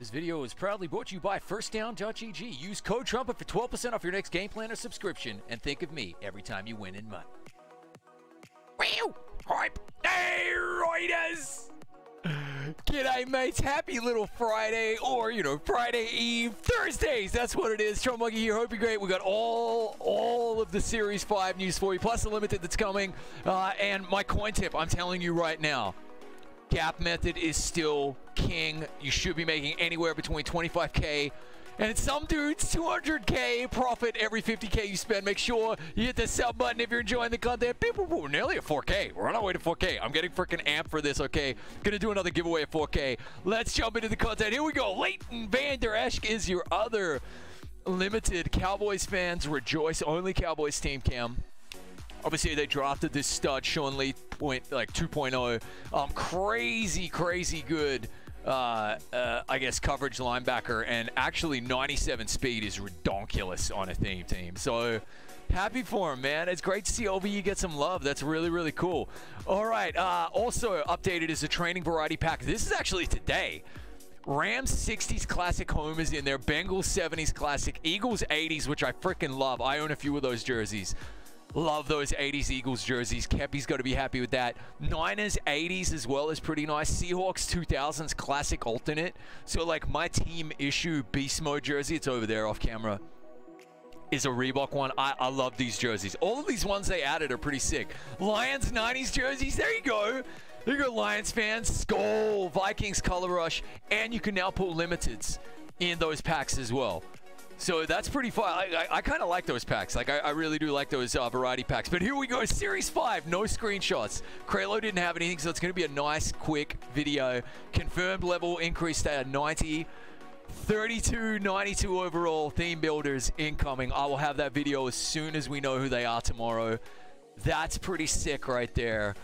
This video is proudly brought to you by FirstDown.gg. Use code Trumpet for 12% off your next game plan or subscription, and think of me every time you win in MUT. Wow! Hype! Hey, Raiders! G'day, mates. Happy little Friday, or, you know, Friday Eve, Thursdays. That's what it is. Trumpet Monkey here. Hope you're great. We got all of the Series 5 news for you, plus the limited that's coming, and my coin tip. I'm telling you right now, cap method is still king. You should be making anywhere between 25K and some dudes 200K profit every 50K you spend. Make sure you hit the sub button if you're enjoying the content. People, we're nearly at 4K. We're on our way to 4K. I'm getting freaking amped for this, okay? Gonna do another giveaway at 4K. Let's jump into the content. Here we go. Leighton van der Esch is your other limited. Cowboys fans rejoice. Only Cowboys team cam. Obviously, they drafted this stud, Sean Lee, like 2.0. Crazy good, I guess, coverage linebacker. And actually, 97 speed is redonkulous on a theme team. So happy for him, man. It's great to see OBU get some love. That's really, really cool. All right. Also updated is a training variety pack. This is actually today. Rams 60s classic home is in there. Bengals 70s classic. Eagles 80s, which I freaking love. I own a few of those jerseys. Love those 80s Eagles jerseys. Kepi's got to be happy with that. Niners 80s as well is pretty nice. Seahawks 2000s classic alternate. So, like, my team issue Beast Mode jersey, it's over there off camera, is a Reebok one. I love these jerseys. All of these ones they added are pretty sick. Lions 90s jerseys. There you go. There you go, Lions fans. Skull, Vikings Color Rush. And you can now put limiteds in those packs as well. So that's pretty fun. I kind of like those packs. Like, I really do like those variety packs. But here we go. Series 5. No screenshots. Kraylo didn't have anything, so it's going to be a nice, quick video. Confirmed level increase. They are 90. 32, 92 overall. Theme builders incoming. I will have that video as soon as we know who they are tomorrow. That's pretty sick right there.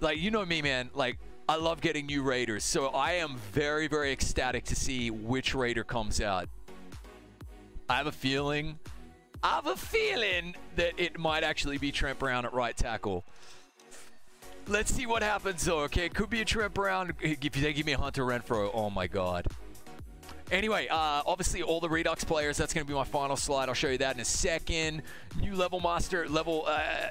Like, you know me, man. Like, I love getting new Raiders. So I am very, very ecstatic to see which Raider comes out. I have a feeling that it might actually be Trent Brown at right tackle. Let's see what happens, though, okay? It could be a Trent Brown. If they give me a Hunter Renfro, oh, my God. Anyway, obviously, all the Redux players, that's going to be my final slide. I'll show you that in a second. New level master level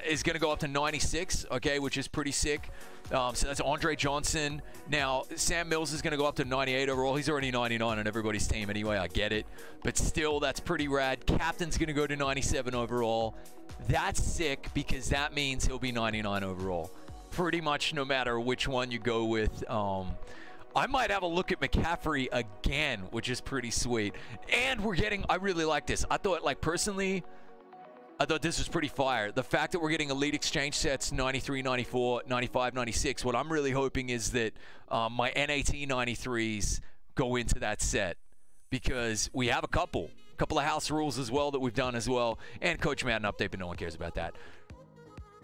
is going to go up to 96, okay, which is pretty sick. So that's Andre Johnson. Now, Sam Mills is going to go up to 98 overall. He's already 99 on everybody's team anyway. I get it. But still, that's pretty rad. Captain's going to go to 97 overall. That's sick because that means he'll be 99 overall. Pretty much no matter which one you go with. I might have a look at McCaffrey again, which is pretty sweet. And we're getting, I really like this. I thought, like, personally, I thought this was pretty fire. The fact that we're getting elite exchange sets, 93, 94, 95, 96, what I'm really hoping is that my NAT 93s go into that set, because we have a couple of house rules as well that we've done as well, and Coach Madden update, but no one cares about that.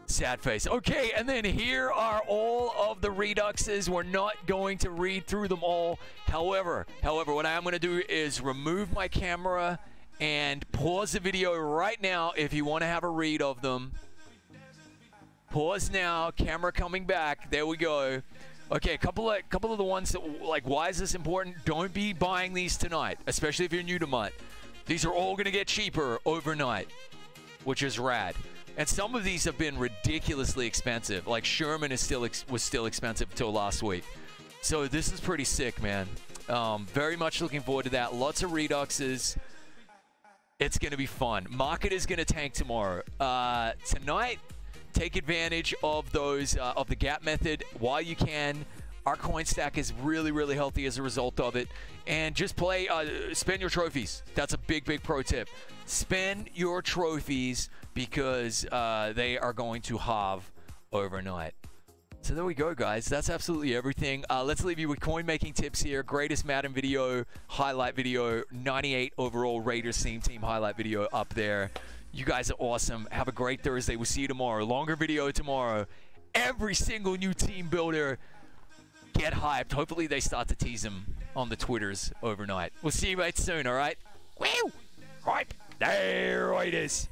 Sad face. Okay, and then here are all of the reduxes. We're not going to read through them all. However, what I am going to do is remove my camera and pause the video right now if you want to have a read of them. Pause now. Camera coming back. There we go. Okay, a couple of the ones that, like, why is this important? Don't be buying these tonight, especially if you're new to MUT. These are all going to get cheaper overnight, which is rad. And some of these have been ridiculously expensive. Like, Sherman is was still expensive till last week. So this is pretty sick, man. Very much looking forward to that. Lots of reduxes. It's going to be fun. Market is going to tank tomorrow. Tonight, take advantage of those of the gap method while you can. Our coin stack is really, really healthy as a result of it. And just play, spend your trophies. That's a big, big pro tip. Spend your trophies because they are going to halve overnight. So there we go, guys. That's absolutely everything. Let's leave you with coin making tips here. Greatest Madden video, highlight video, 98 overall Raiders team highlight video up there. You guys are awesome. Have a great Thursday. We'll see you tomorrow. Longer video tomorrow. Every single new team builder. Get hyped. Hopefully they start to tease them on the Twitters overnight. We'll see you mates soon, all right? Woo! Hype! There it is.